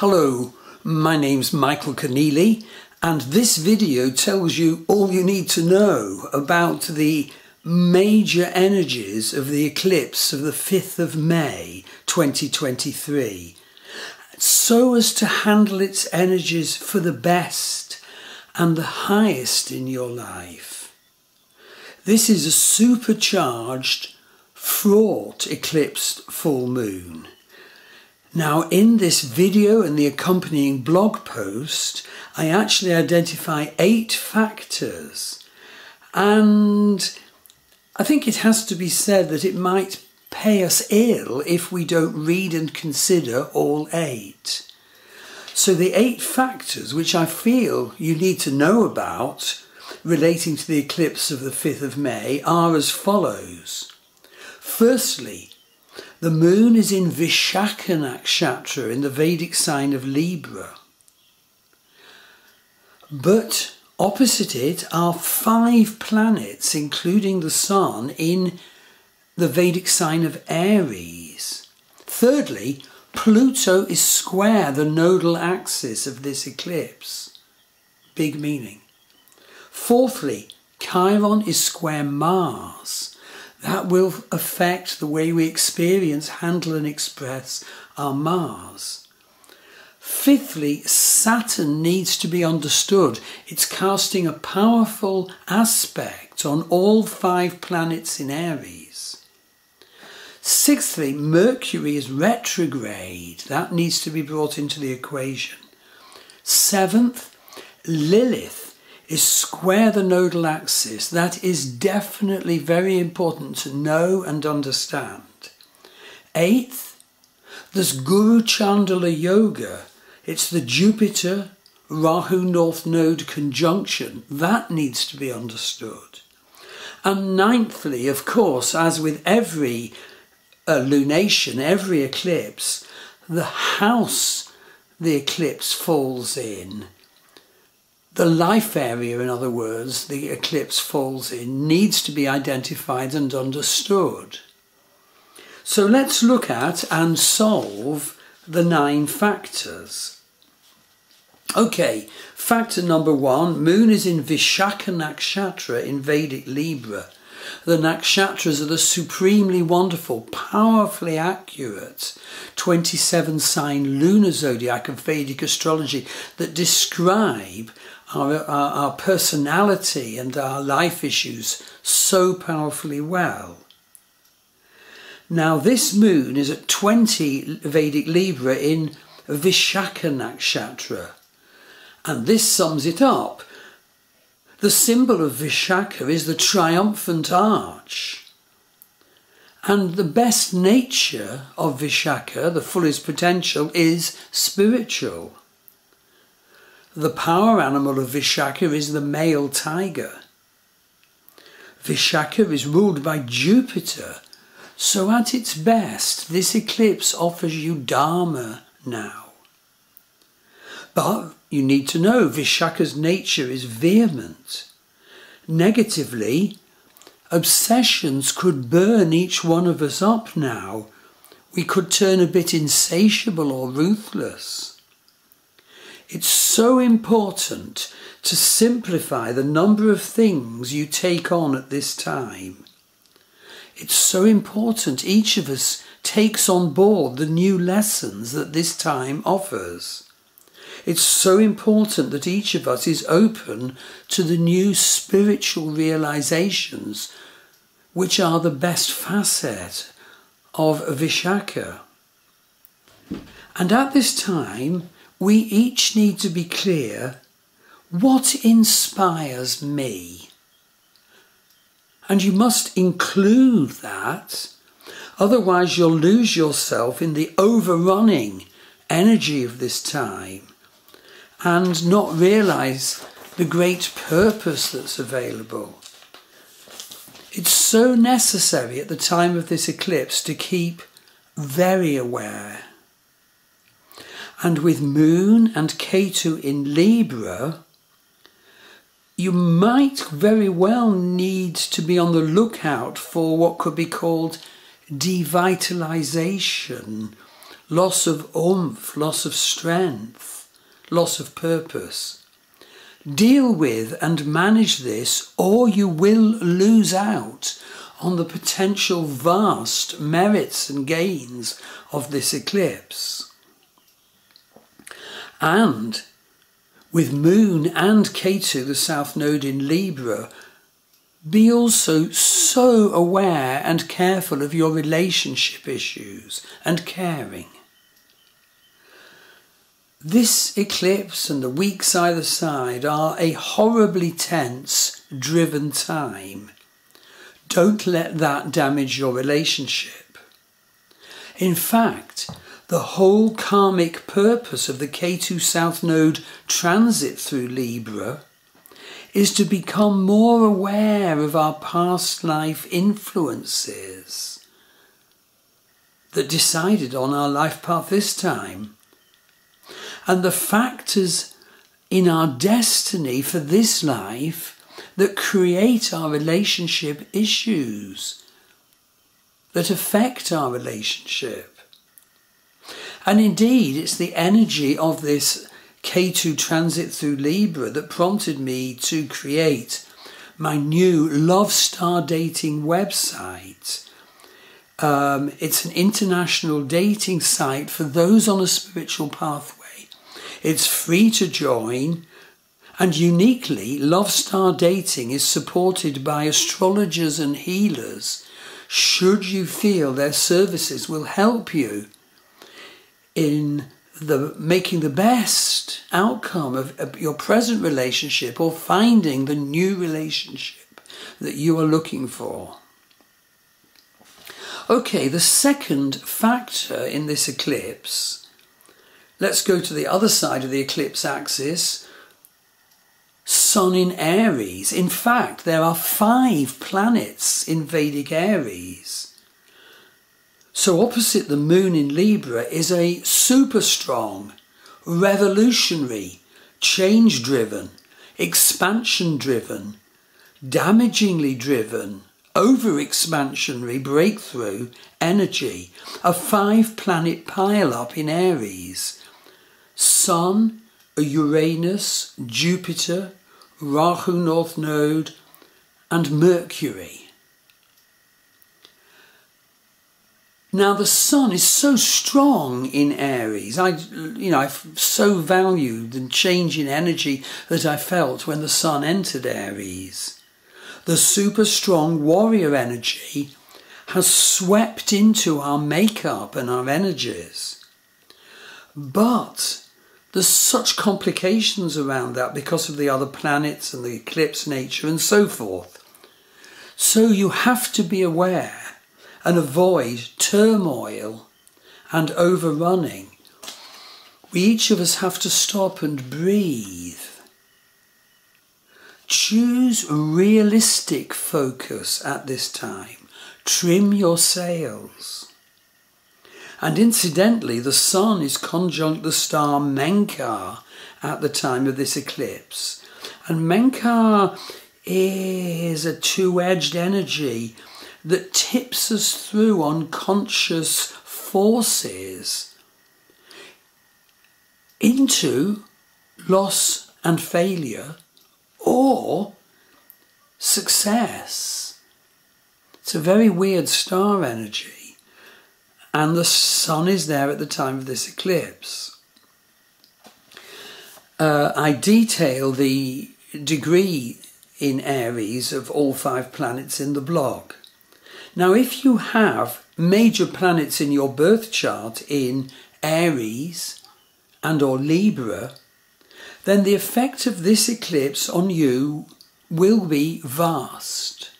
Hello, my name's Michael Conneely, and this video tells you all you need to know about the major energies of the eclipse of the 5th of May 2023, so as to handle its energies for the best and the highest in your life. This is a supercharged, fraught eclipsed full moon. Now, in this video and the accompanying blog post, I actually identify 8 factors, and I think it has to be said that it might pay us ill if we don't read and consider all 8. So the 8 factors which I feel you need to know about relating to the eclipse of the 5th of May are as follows. Firstly, the moon is in Vishakha Nakshatra in the Vedic sign of Libra. But opposite it are 5 planets, including the sun, in the Vedic sign of Aries. Thirdly, Pluto is square the nodal axis of this eclipse. Big meaning. Fourthly, Chiron is square Mars. That will affect the way we experience, handle and express our Mars. Fifthly, Saturn needs to be understood. It's casting a powerful aspect on all 5 planets in Aries. Sixthly, Mercury is retrograde. That needs to be brought into the equation. Seventh, Lilith is square the nodal axis. That is definitely very important to know and understand. 8th, there's Guru Chandala Yoga. It's the Jupiter Rahu North Node conjunction. That needs to be understood. And ninthly, of course, as with every lunation, every eclipse, the house the eclipse falls in, the life area, in other words, the eclipse falls in, needs to be identified and understood. So let's look at and solve the 9 factors. Okay, factor number 1, moon is in Vishakha Nakshatra in Vedic Libra. The nakshatras are the supremely wonderful, powerfully accurate 27-sign lunar zodiac of Vedic astrology that describe our personality and our life issues so powerfully well. Now, this moon is at 20 Vedic Libra in Vishakha Nakshatra, and this sums it up. The symbol of Vishakha is the triumphant arch, and the best nature of Vishakha, the fullest potential, is spiritual. The power animal of Vishakha is the male tiger. Vishakha is ruled by Jupiter, so at its best, this eclipse offers you Dharma now. But you need to know Vishakha's nature is vehement. Negatively, obsessions could burn each one of us up now. We could turn a bit insatiable or ruthless. It's so important to simplify the number of things you take on at this time. It's so important each of us takes on board the new lessons that this time offers. It's so important that each of us is open to the new spiritual realizations, which are the best facet of Vishakha. And at this time, we each need to be clear, what inspires me? And you must include that, otherwise you'll lose yourself in the overrunning energy of this time, and not realise the great purpose that's available. It's so necessary at the time of this eclipse to keep very aware. And with Moon and Ketu in Libra, you might very well need to be on the lookout for what could be called devitalisation, loss of oomph, loss of strength, loss of purpose. Deal with and manage this, or you will lose out on the potential vast merits and gains of this eclipse. And with Moon and Ketu, the South Node in Libra, be also so aware and careful of your relationship issues and caring. This eclipse and the weeks either side are a horribly tense, driven time. Don't let that damage your relationship. In fact, the whole karmic purpose of the Ketu South Node transit through Libra is to become more aware of our past life influences that decided on our life path this time, and the factors in our destiny for this life that create our relationship issues, that affect our relationship. And indeed, it's the energy of this Ketu transit through Libra that prompted me to create my new Love Star Dating website. It's an international dating site for those on a spiritual pathway. It's free to join, and uniquely, Love Star Dating is supported by astrologers and healers, should you feel their services will help you in making the best outcome of your present relationship, or finding the new relationship that you are looking for. Okay, the second factor in this eclipse. Let's go to the other side of the eclipse axis, Sun in Aries. In fact, there are 5 planets in Vedic Aries. So opposite the Moon in Libra is a super strong, revolutionary, change-driven, expansion-driven, damagingly driven, over-expansionary breakthrough energy, a 5-planet pile-up in Aries. Sun, Uranus, Jupiter, Rahu North Node, and Mercury. Now the Sun is so strong in Aries. I so valued the change in energy that I felt when the Sun entered Aries. The super strong warrior energy has swept into our makeup and our energies. But there's such complications around that because of the other planets and the eclipse nature and so forth. So you have to be aware and avoid turmoil and overrunning. We each of us have to stop and breathe. Choose realistic focus at this time. Trim your sails. And incidentally, the Sun is conjunct the star Menkar at the time of this eclipse. And Menkar is a two-edged energy that tips us through unconscious forces into loss and failure or success. It's a very weird star energy. And the Sun is there at the time of this eclipse. I detail the degree in Aries of all 5 planets in the blog. Now, if you have major planets in your birth chart in Aries and or Libra, then the effect of this eclipse on you will be vast.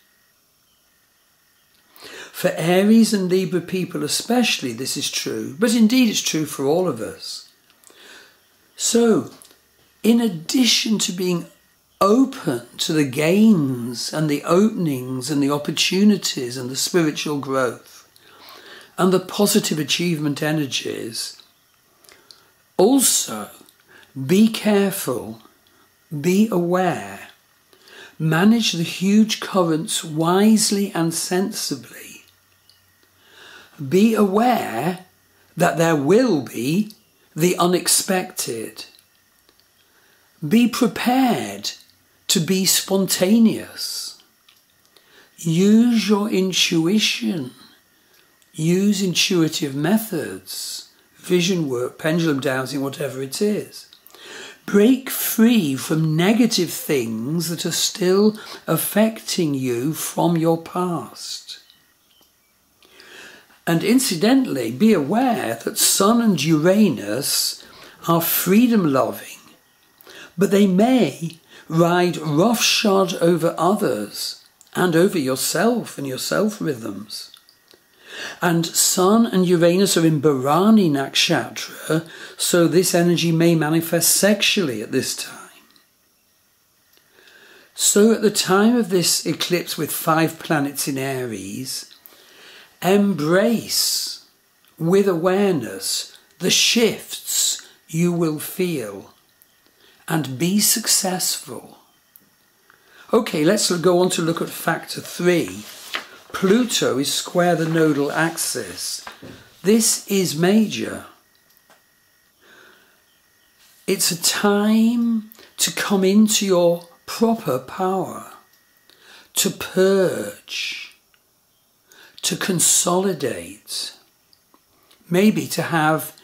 For Aries and Libra people especially, this is true, but indeed it's true for all of us. So, in addition to being open to the gains and the openings and the opportunities and the spiritual growth and the positive achievement energies, also be careful, be aware, manage the huge currents wisely and sensibly. Be aware that there will be the unexpected. Be prepared to be spontaneous. Use your intuition. Use intuitive methods, vision work, pendulum dowsing, whatever it is. Break free from negative things that are still affecting you from your past. And incidentally, be aware that Sun and Uranus are freedom-loving, but they may ride roughshod over others and over yourself and your self-rhythms. And Sun and Uranus are in Bharani Nakshatra, so this energy may manifest sexually at this time. So at the time of this eclipse with 5 planets in Aries, embrace with awareness the shifts you will feel and be successful. Okay, let's go on to look at factor 3. Pluto is square the nodal axis. This is major. It's a time to come into your proper power, to purge, to consolidate, maybe to have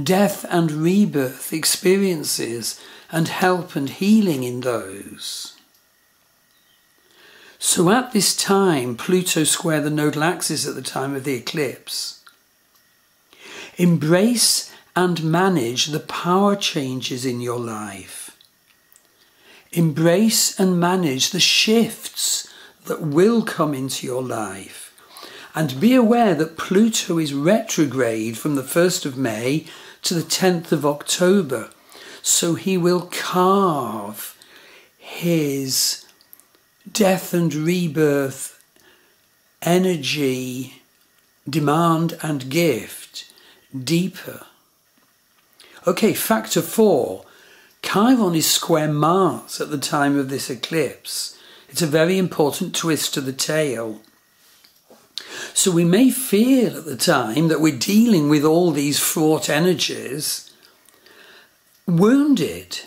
death and rebirth experiences and help and healing in those. So at this time, Pluto square the nodal axis at the time of the eclipse. Embrace and manage the power changes in your life. Embrace and manage the shifts that will come into your life. And be aware that Pluto is retrograde from the 1st of May to the 10th of October. So he will carve his death and rebirth, energy, demand and gift, deeper. Okay, factor 4. Chiron is square Mars at the time of this eclipse. It's a very important twist to the tail. So we may feel at the time that we're dealing with all these fraught energies, wounded.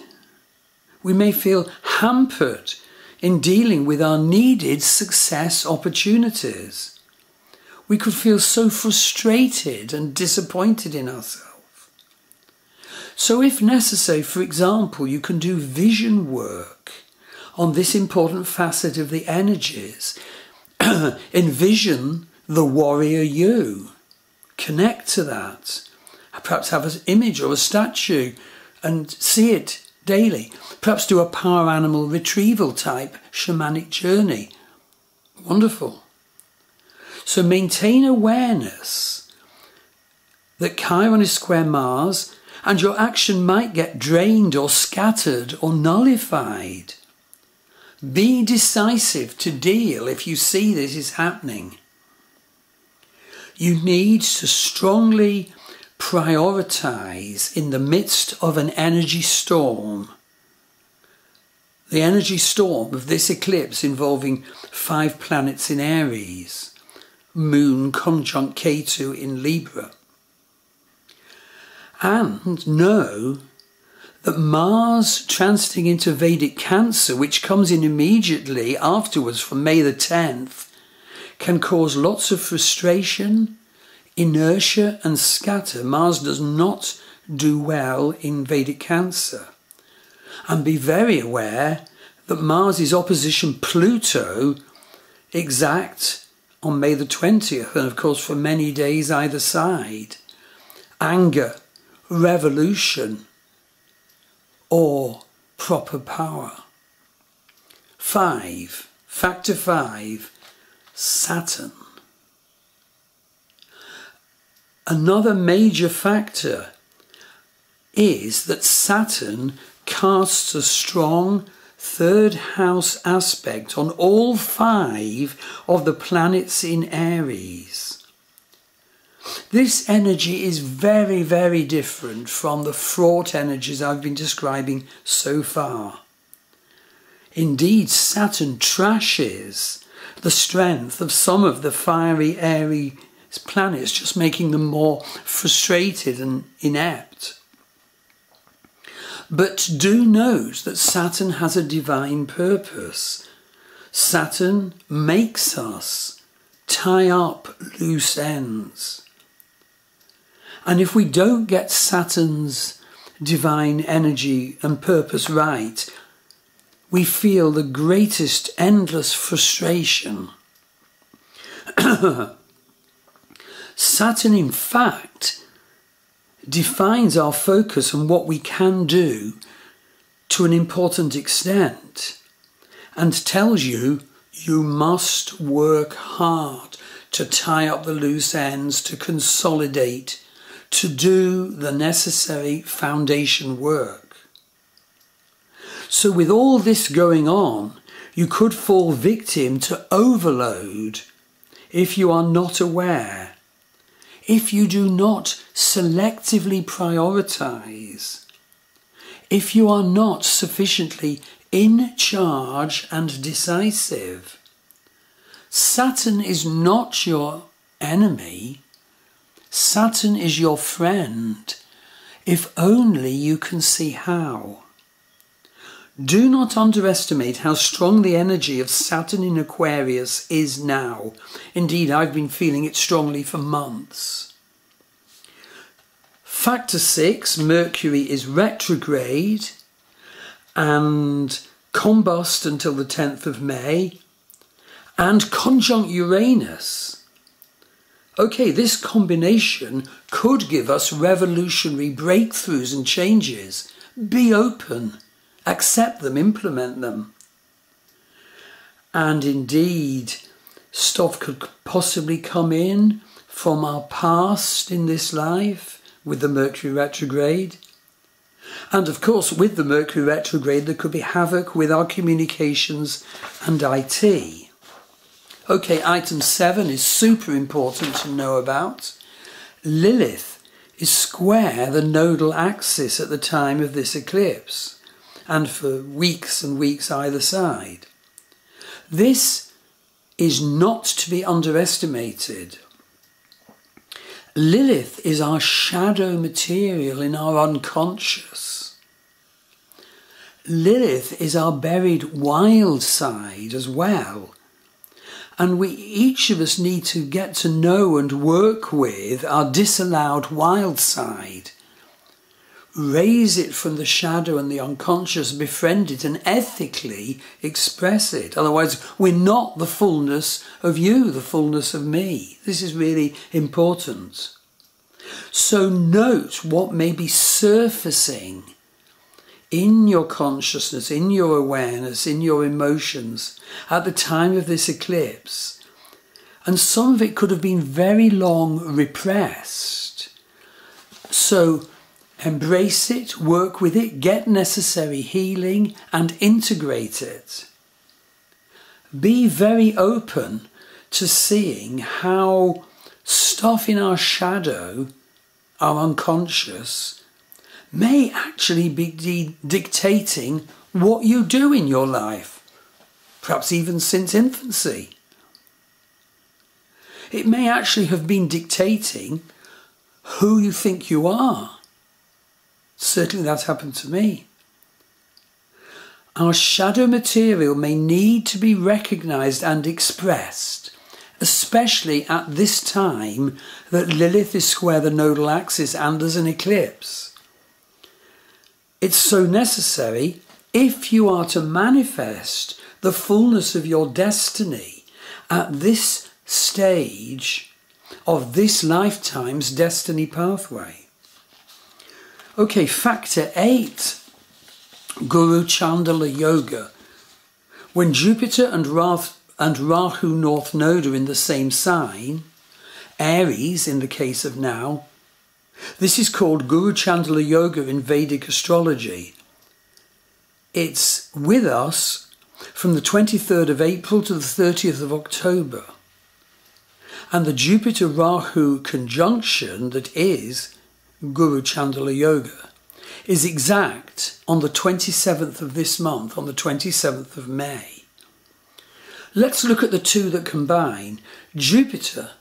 We may feel hampered in dealing with our needed success opportunities. We could feel so frustrated and disappointed in ourselves. So if necessary, for example, you can do vision work on this important facet of the energies. Envision the warrior you. Connect to that. Perhaps have an image or a statue and see it daily. Perhaps do a power animal retrieval type shamanic journey. Wonderful. So maintain awareness that Chiron is square Mars and your action might get drained or scattered or nullified. Be decisive to deal if you see this is happening. You need to strongly prioritize in the midst of an energy storm. The energy storm of this eclipse involving 5 planets in Aries, Moon conjunct Ketu in Libra. And know that Mars transiting into Vedic Cancer, which comes in immediately afterwards from May the 10th, can cause lots of frustration, inertia and scatter. Mars does not do well in Vedic Cancer. And be very aware that Mars's opposition Pluto exact on May the 20th, and of course for many days either side. Anger, revolution, or proper power. 5. Factor 5. Saturn. Another major factor is that Saturn casts a strong third house aspect on all 5 of the planets in Aries. This energy is very, very different from the fraught energies I've been describing so far. Indeed, Saturn trashes the strength of some of the fiery, airy This planet is just making them more frustrated and inept. But do note that Saturn has a divine purpose. Saturn makes us tie up loose ends. And if we don't get Saturn's divine energy and purpose right, we feel the greatest endless frustration. Saturn, in fact, defines our focus and what we can do to an important extent, and tells you, you must work hard to tie up the loose ends, to consolidate, to do the necessary foundation work. So with all this going on, you could fall victim to overload if you are not aware, if you do not selectively prioritize, if you are not sufficiently in charge and decisive. Saturn is not your enemy. Saturn is your friend, if only you can see how. Do not underestimate how strong the energy of Saturn in Aquarius is now. Indeed, I've been feeling it strongly for months. Factor 6, Mercury is retrograde and combust until the 10th of May and conjunct Uranus. Okay, this combination could give us revolutionary breakthroughs and changes. Be open, accept them, implement them. And indeed, stuff could possibly come in from our past in this life with the Mercury retrograde. And of course, with the Mercury retrograde, there could be havoc with our communications and IT. Okay, item 7 is super important to know about. Lilith is square the nodal axis at the time of this eclipse, and for weeks and weeks either side. This is not to be underestimated. Lilith is our shadow material in our unconscious. Lilith is our buried wild side as well. And we, each of us, need to get to know and work with our disallowed wild side. Raise it from the shadow and the unconscious, befriend it and ethically express it. Otherwise, we're not the fullness of you, the fullness of me. This is really important. So note what may be surfacing in your consciousness, in your awareness, in your emotions at the time of this eclipse. And some of it could have been very long repressed. So embrace it, work with it, get necessary healing and integrate it. Be very open to seeing how stuff in our shadow, our unconscious, may actually be dictating what you do in your life, perhaps even since infancy. It may actually have been dictating who you think you are. Certainly that happened to me. Our shadow material may need to be recognised and expressed, especially at this time that Lilith is square the nodal axis and as an eclipse. It's so necessary if you are to manifest the fullness of your destiny at this stage of this lifetime's destiny pathway. Okay, factor 8, Guru Chandala Yoga. When Jupiter and Rahu North Node are in the same sign, Aries in the case of now, this is called Guru Chandala Yoga in Vedic Astrology. It's with us from the 23rd of April to the 30th of October. And the Jupiter-Rahu conjunction that is Guru Chandala Yoga is exact on the 27th of this month, on the 27th of May. Let's look at the two that combine. Jupiter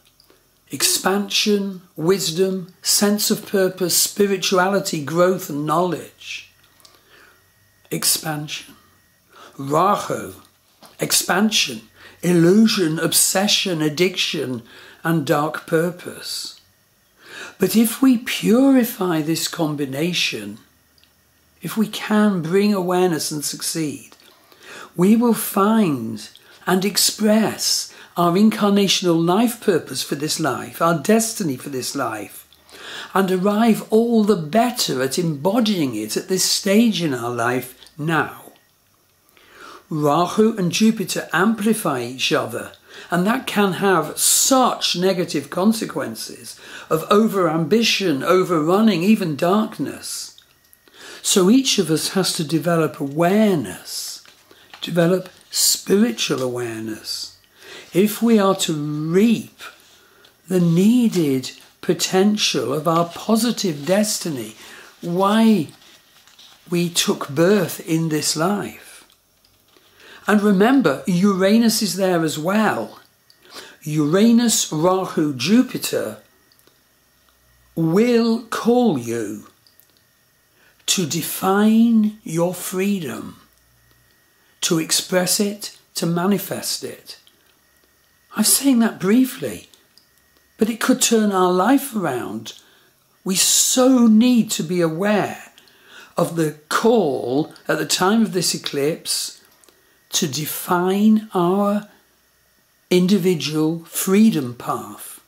expansion, wisdom, sense of purpose, spirituality, growth and knowledge. Expansion. Rahu, expansion, illusion, obsession, addiction and dark purpose. But if we purify this combination, if we can bring awareness and succeed, we will find and express our incarnational life purpose for this life, our destiny for this life, and arrive all the better at embodying it at this stage in our life now. Rahu and Jupiter amplify each other, and that can have such negative consequences of over-ambition, overrunning, even darkness. So each of us has to develop awareness, develop spiritual awareness, if we are to reap the needed potential of our positive destiny, why we took birth in this life. And remember, Uranus is there as well. Uranus, Rahu, Jupiter will call you to define your freedom, to express it, to manifest it. I'm saying that briefly, but it could turn our life around. We so need to be aware of the call at the time of this eclipse to define our individual freedom path.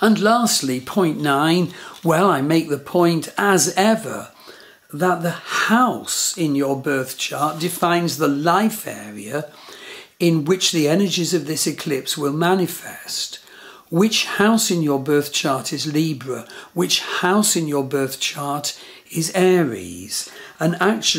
And lastly, point 9, well, I make the point as ever that the house in your birth chart defines the life area in which the energies of this eclipse will manifest. Which house in your birth chart is Libra? Which house in your birth chart is Aries? And actually,